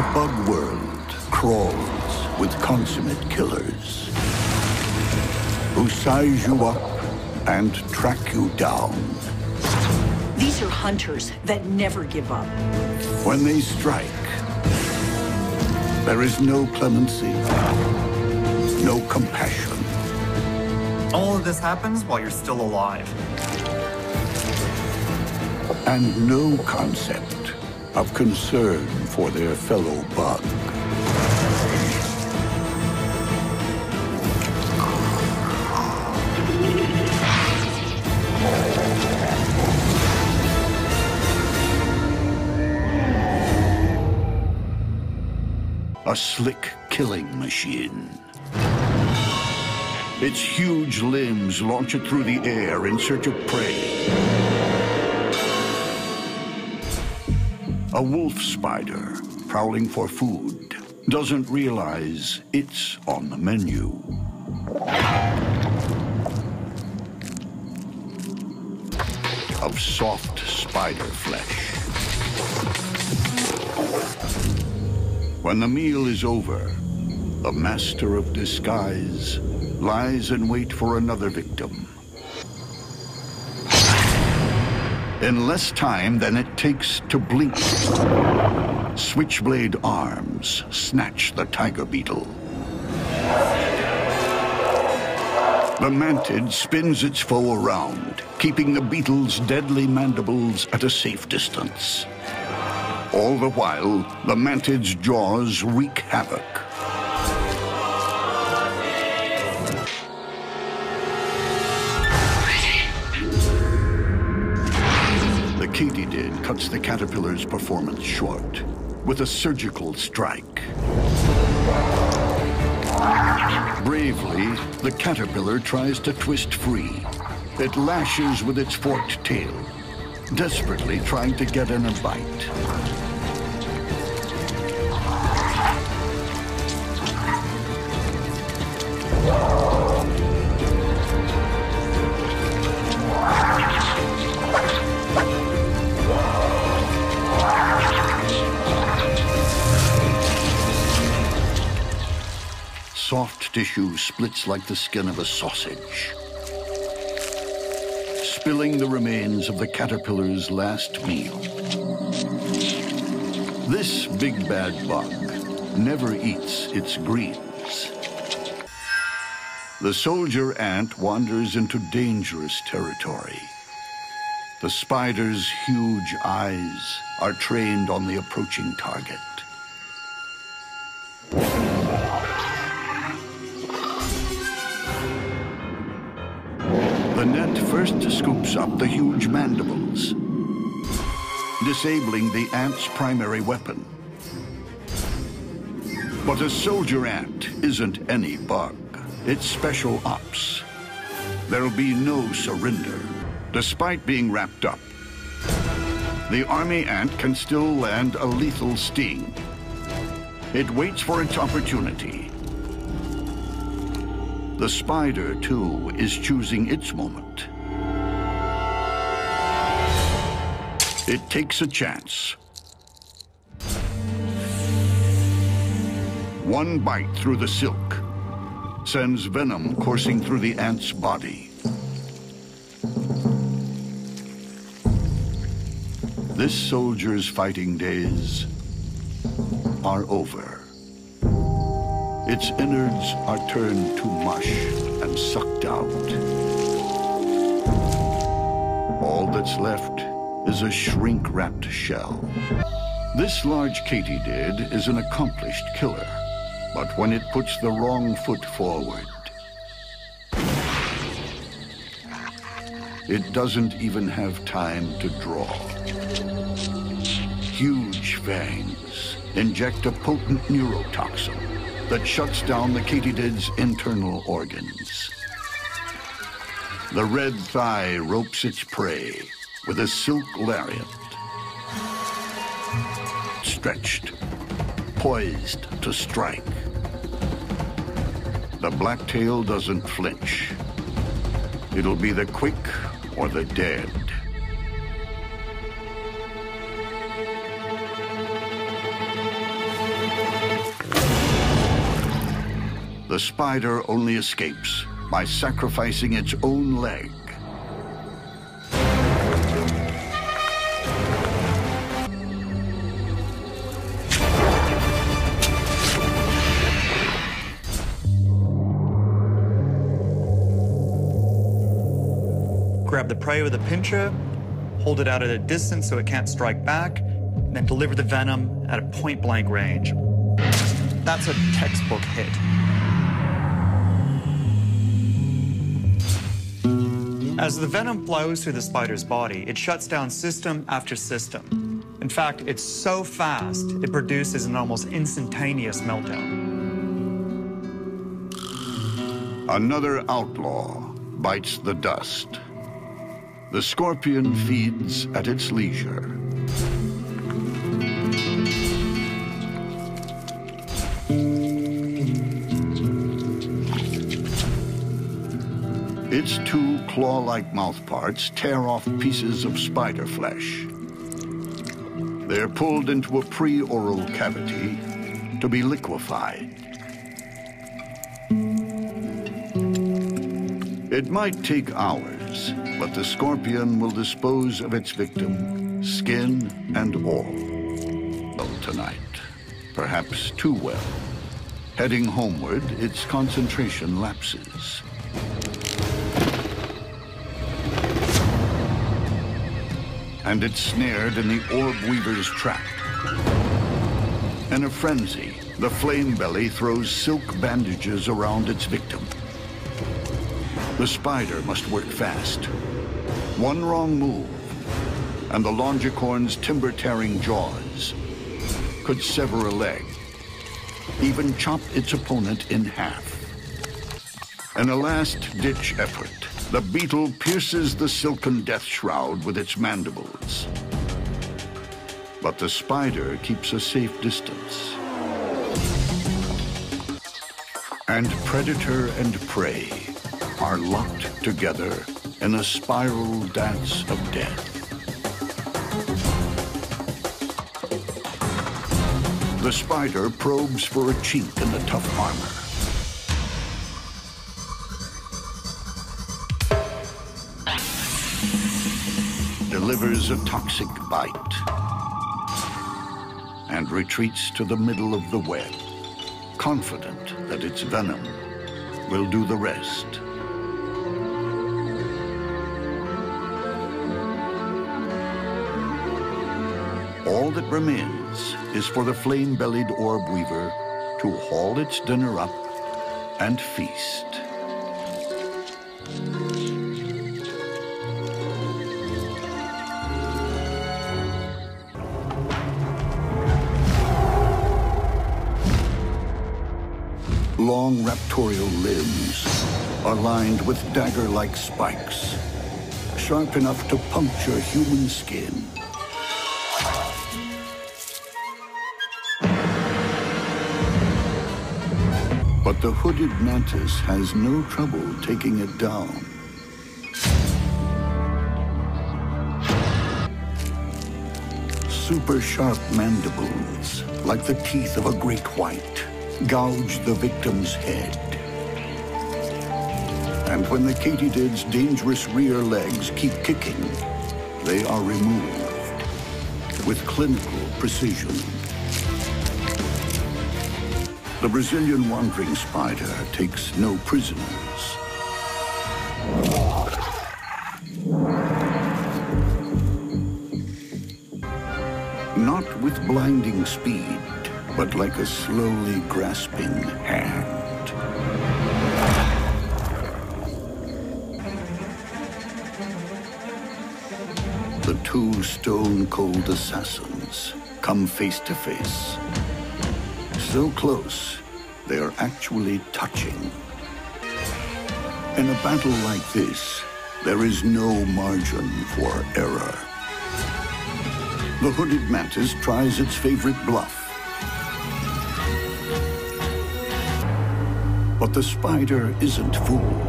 The bug world crawls with consummate killers who size you up and track you down. These are hunters that never give up. When they strike, there is no clemency, no compassion. All of this happens while you're still alive. And no concept of concern for their fellow bug. A slick killing machine. Its huge limbs launch it through the air in search of prey. A wolf spider, prowling for food, doesn't realize it's on the menu. Of soft spider flesh. When the meal is over, the master of disguise lies in wait for another victim. In less time than it takes to blink, switchblade arms snatch the tiger beetle. The mantid spins its foe around, keeping the beetle's deadly mandibles at a safe distance. All the while, the mantid's jaws wreak havoc. Katydid cuts the caterpillar's performance short with a surgical strike. Bravely, the caterpillar tries to twist free. It lashes with its forked tail, desperately trying to get in a bite. Soft tissue splits like the skin of a sausage, spilling the remains of the caterpillar's last meal. This big bad bug never eats its greens. The soldier ant wanders into dangerous territory. The spider's huge eyes are trained on the approaching target. The net first scoops up the huge mandibles, disabling the ant's primary weapon. But a soldier ant isn't any bug. It's special ops. There'll be no surrender. Despite being wrapped up, the army ant can still land a lethal sting. It waits for its opportunity. The spider, too, is choosing its moment. It takes a chance. One bite through the silk sends venom coursing through the ant's body. This soldier's fighting days are over. Its innards are turned to mush and sucked out. All that's left is a shrink-wrapped shell. This large katydid is an accomplished killer, but when it puts the wrong foot forward, it doesn't even have time to draw. Huge fangs inject a potent neurotoxin that shuts down the katydid's internal organs. The red thigh ropes its prey with a silk lariat. Stretched, poised to strike. The black tail doesn't flinch. It'll be the quick or the dead. The spider only escapes by sacrificing its own leg. Grab the prey with a pincher, hold it out at a distance so it can't strike back, and then deliver the venom at a point-blank range. That's a textbook hit. As the venom flows through the spider's body, it shuts down system after system. In fact, it's so fast, it produces an almost instantaneous meltdown. Another outlaw bites the dust. The scorpion feeds at its leisure. Its two claw-like mouthparts tear off pieces of spider flesh. They're pulled into a pre-oral cavity to be liquefied. It might take hours, but the scorpion will dispose of its victim, skin and all. Well, tonight, perhaps too well. Heading homeward, its concentration lapses. And it's snared in the orb-weaver's trap. In a frenzy, the flame belly throws silk bandages around its victim. The spider must work fast. One wrong move, and the longicorn's timber-tearing jaws could sever a leg, even chop its opponent in half. In a last-ditch effort, the beetle pierces the silken death shroud with its mandibles. But the spider keeps a safe distance. And predator and prey are locked together in a spiral dance of death. The spider probes for a chink in the tough armor. Delivers a toxic bite and retreats to the middle of the web, confident that its venom will do the rest. All that remains is for the flame-bellied orb-weaver to haul its dinner up and feast. Long raptorial limbs are lined with dagger-like spikes, sharp enough to puncture human skin. But the hooded mantis has no trouble taking it down. Super sharp mandibles, like the teeth of a great white, gouge the victim's head. And when the katydid's dangerous rear legs keep kicking, they are removed with clinical precision. The Brazilian wandering spider takes no prisoners. Not with blinding speed, but like a slowly grasping hand. The two stone-cold assassins come face to face. So close, they are actually touching. In a battle like this, there is no margin for error. The hooded mantis tries its favorite bluff. But the spider isn't fooled.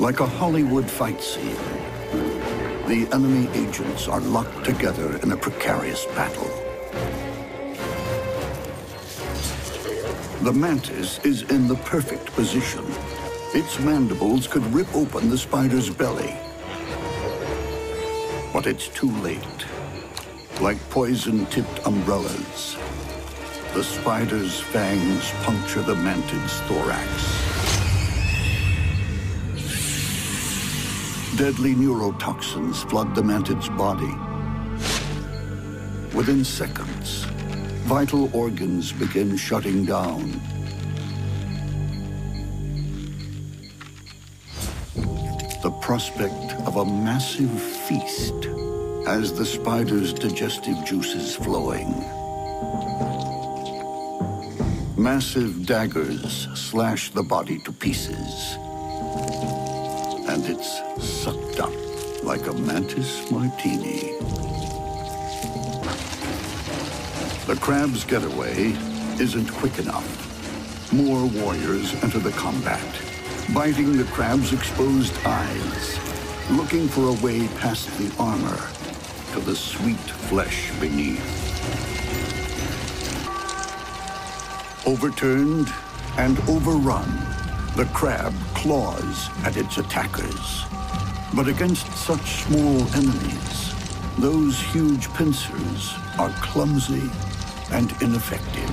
Like a Hollywood fight scene, the enemy agents are locked together in a precarious battle. The mantis is in the perfect position. Its mandibles could rip open the spider's belly. But it's too late. Like poison-tipped umbrellas, the spider's fangs puncture the mantid's thorax. Deadly neurotoxins flood the mantid's body. Within seconds, vital organs begin shutting down. The prospect of a massive feast has the spider's digestive juices flowing. Massive daggers slash the body to pieces, and it's sucked up like a mantis martini. The crab's getaway isn't quick enough. More warriors enter the combat, biting the crab's exposed eyes, looking for a way past the armor to the sweet flesh beneath. Overturned and overrun, the crab claws at its attackers. But against such small enemies, those huge pincers are clumsy and ineffective.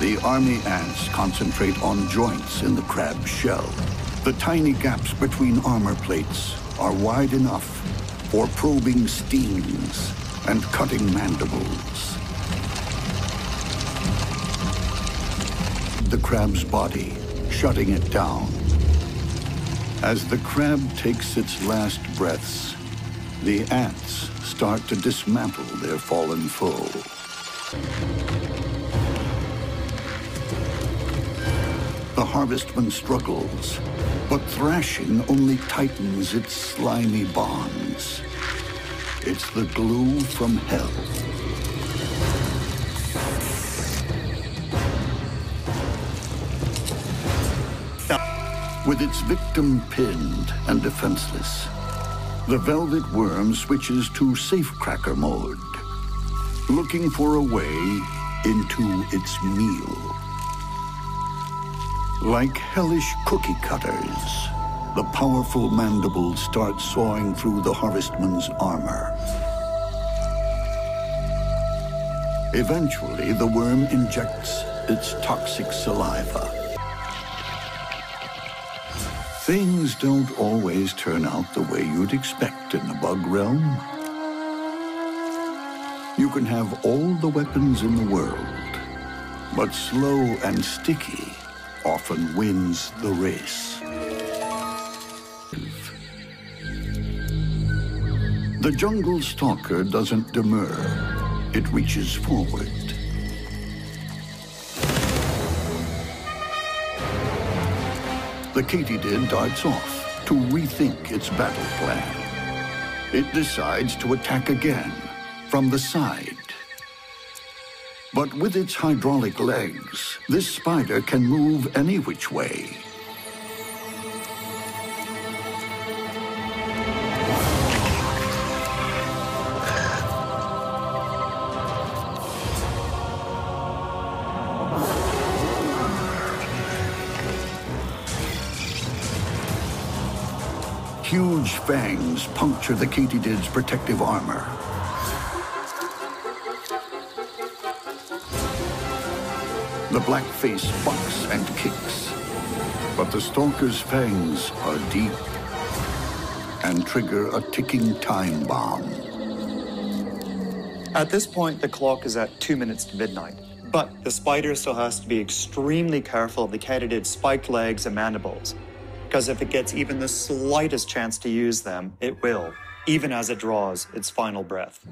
The army ants concentrate on joints in the crab's shell. The tiny gaps between armor plates are wide enough for probing stings and cutting mandibles. The crab's body, shutting it down. As the crab takes its last breaths, the ants start to dismantle their fallen foe. The harvestman struggles, but thrashing only tightens its slimy bonds. It's the glue from hell. With its victim pinned and defenseless, the velvet worm switches to safecracker mode, looking for a way into its meal. Like hellish cookie cutters, the powerful mandibles start sawing through the harvestman's armor. Eventually, the worm injects its toxic saliva. Things don't always turn out the way you'd expect in the bug realm. You can have all the weapons in the world, but slow and sticky often wins the race. The jungle stalker doesn't demur. It reaches forward. The katydid darts off to rethink its battle plan. It decides to attack again from the side. But with its hydraulic legs, this spider can move any which way. Huge fangs puncture the katydid's protective armor. The black face bucks and kicks, but the stalker's fangs are deep and trigger a ticking time bomb. At this point, the clock is at 2 minutes to midnight, but the spider still has to be extremely careful of the katydid's spiked legs and mandibles, because if it gets even the slightest chance to use them, it will, even as it draws its final breath.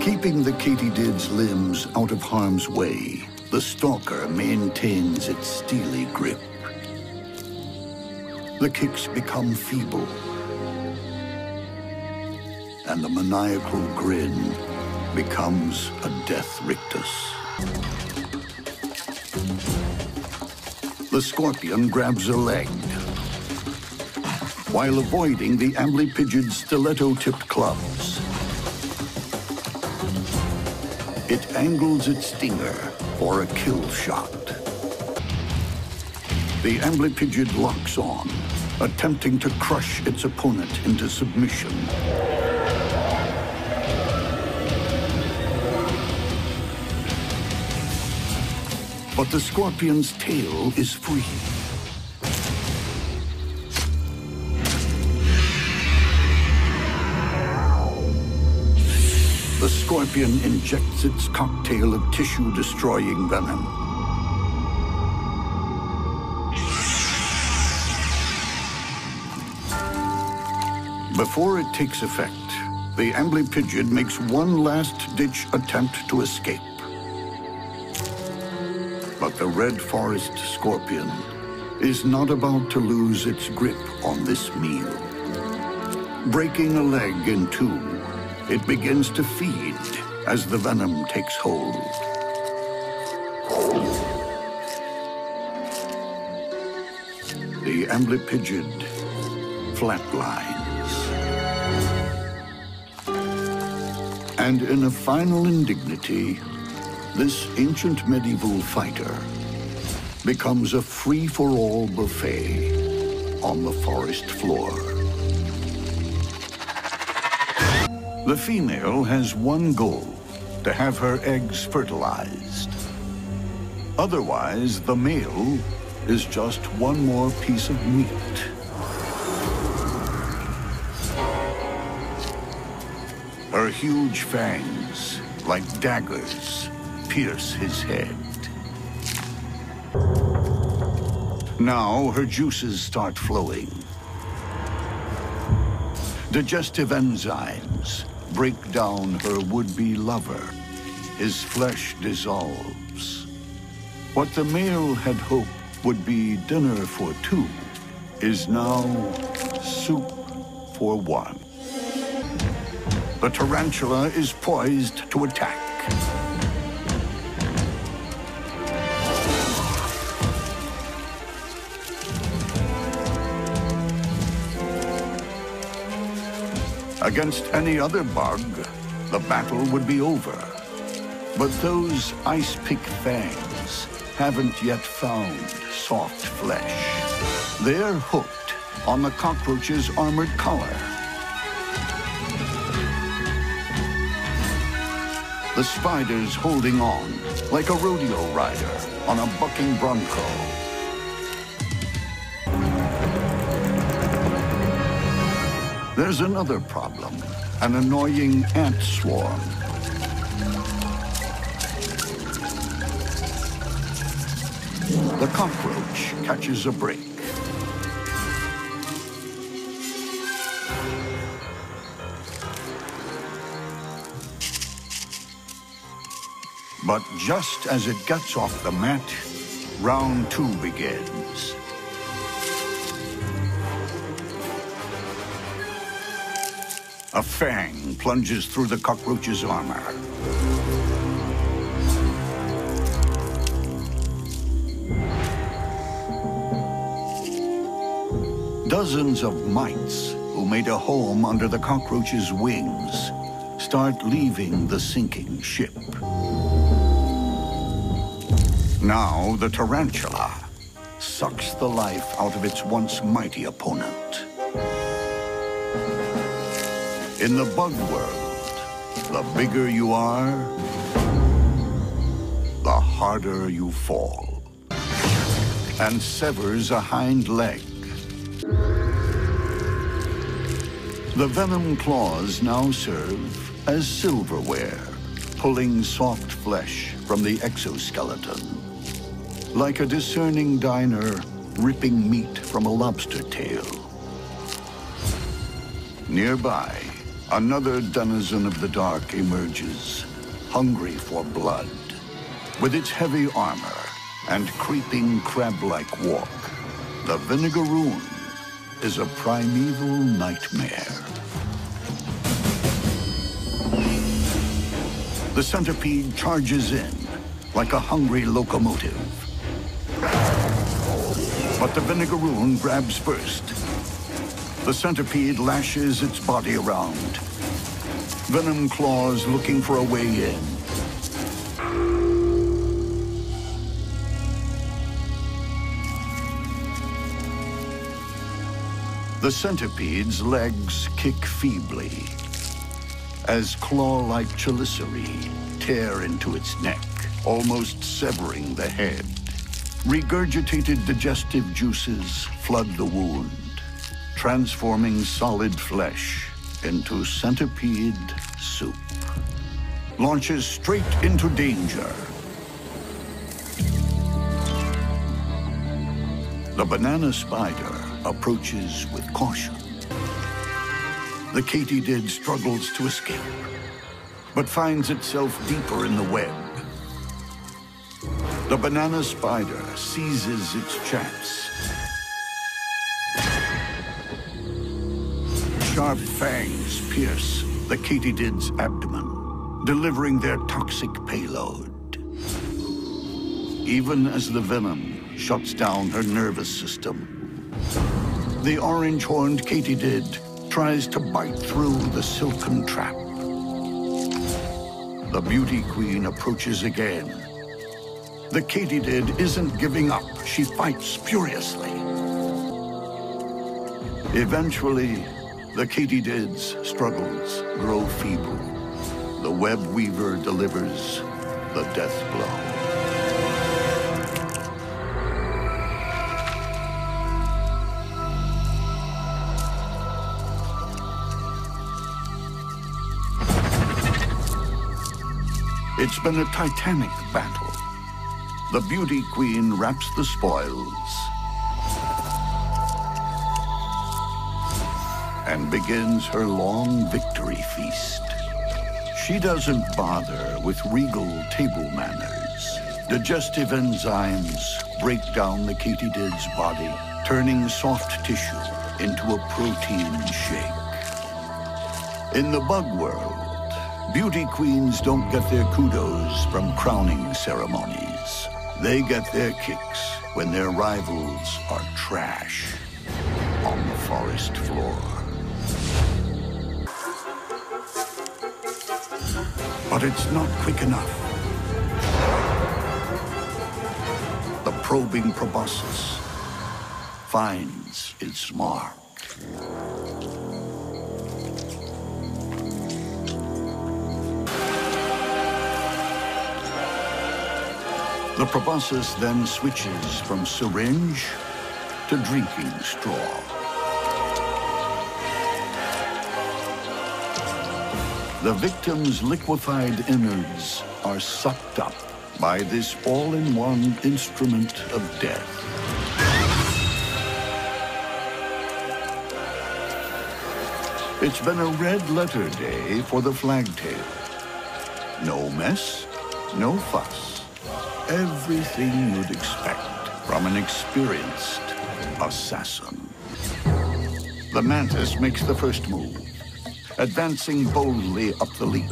Keeping the katydid's limbs out of harm's way, the stalker maintains its steely grip. The kicks become feeble, and the maniacal grin becomes a death rictus. The scorpion grabs a leg while avoiding the amblypygid's stiletto-tipped clubs. It angles its stinger for a kill shot. The Amblypygid locks on, attempting to crush its opponent into submission. But the scorpion's tail is free. The scorpion injects its cocktail of tissue-destroying venom. Before it takes effect, the Amblypygid makes one last-ditch attempt to escape. But the red forest scorpion is not about to lose its grip on this meal. Breaking a leg in two, it begins to feed as the venom takes hold. The Amblypygid flatlines. And in a final indignity, this ancient medieval fighter becomes a free-for-all buffet on the forest floor. The female has one goal, to have her eggs fertilized. Otherwise, the male is just one more piece of meat. Her huge fangs, like daggers, pierce his head. Now her juices start flowing. Digestive enzymes break down her would-be lover. His flesh dissolves. What the male had hoped would be dinner for two is now soup for one. The tarantula is poised to attack. Against any other bug, the battle would be over. But those ice-pick fangs haven't yet found soft flesh. They're hooked on the cockroach's armored collar. The spider's holding on like a rodeo rider on a bucking bronco. There's another problem, an annoying ant swarm. The cockroach catches a break. But just as it gets off the mat, round two begins. A fang plunges through the cockroach's armor. Dozens of mites who made a home under the cockroach's wings start leaving the sinking ship. Now the tarantula sucks the life out of its once mighty opponent. In the bug world, the bigger you are, the harder you fall. And severs a hind leg. The venom claws now serve as silverware, pulling soft flesh from the exoskeleton. Like a discerning diner ripping meat from a lobster tail. Nearby, another denizen of the dark emerges, hungry for blood. With its heavy armor and creeping crab-like walk, the Vinegaroon is a primeval nightmare. The centipede charges in like a hungry locomotive. But the Vinegaroon grabs first. The centipede lashes its body around. Venom claws looking for a way in. The centipede's legs kick feebly as claw-like chelicerae tear into its neck, almost severing the head. Regurgitated digestive juices flood the wound, transforming solid flesh into centipede soup. Launches straight into danger. The banana spider approaches with caution. The katydid struggles to escape, but finds itself deeper in the web. The banana spider seizes its chance. Sharp fangs pierce the katydid's abdomen, delivering their toxic payload. Even as the venom shuts down her nervous system, the orange horned katydid tries to bite through the silken trap. The beauty queen approaches again. The katydid isn't giving up. She fights furiously. Eventually, the katydid's struggles grow feeble. The web weaver delivers the death blow. It's been a titanic battle. The beauty queen wraps the spoils and begins her long victory feast. She doesn't bother with regal table manners. Digestive enzymes break down the katydid's body, turning soft tissue into a protein shake. In the bug world, beauty queens don't get their kudos from crowning ceremonies. They get their kicks when their rivals are trash on the forest floor. But it's not quick enough. The probing proboscis finds its mark. The proboscis then switches from syringe to drinking straw. The victim's liquefied innards are sucked up by this all-in-one instrument of death. It's been a red-letter day for the flagtail. No mess, no fuss. Everything you'd expect from an experienced assassin. The mantis makes the first move, advancing boldly up the leaf.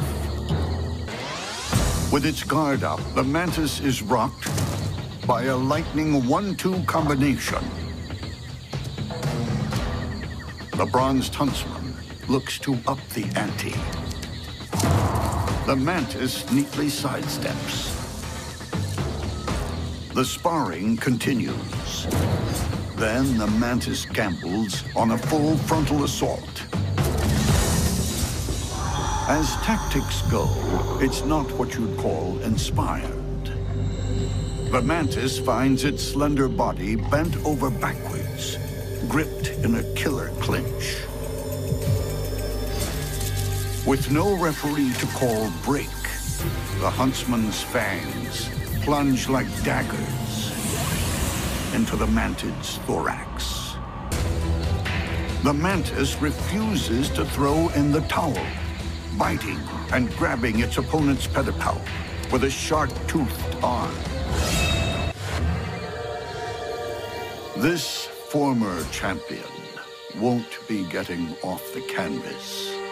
With its guard up, the mantis is rocked by a lightning 1-2 combination. The bronzed huntsman looks to up the ante. The mantis neatly sidesteps. The sparring continues. Then the mantis gambles on a full frontal assault. As tactics go, it's not what you'd call inspired. The mantis finds its slender body bent over backwards, gripped in a killer clinch. With no referee to call break, the huntsman's fangs plunge like daggers into the mantid's thorax. The mantis refuses to throw in the towel, biting and grabbing its opponent's pedipalp with a sharp-toothed arm. This former champion won't be getting off the canvas.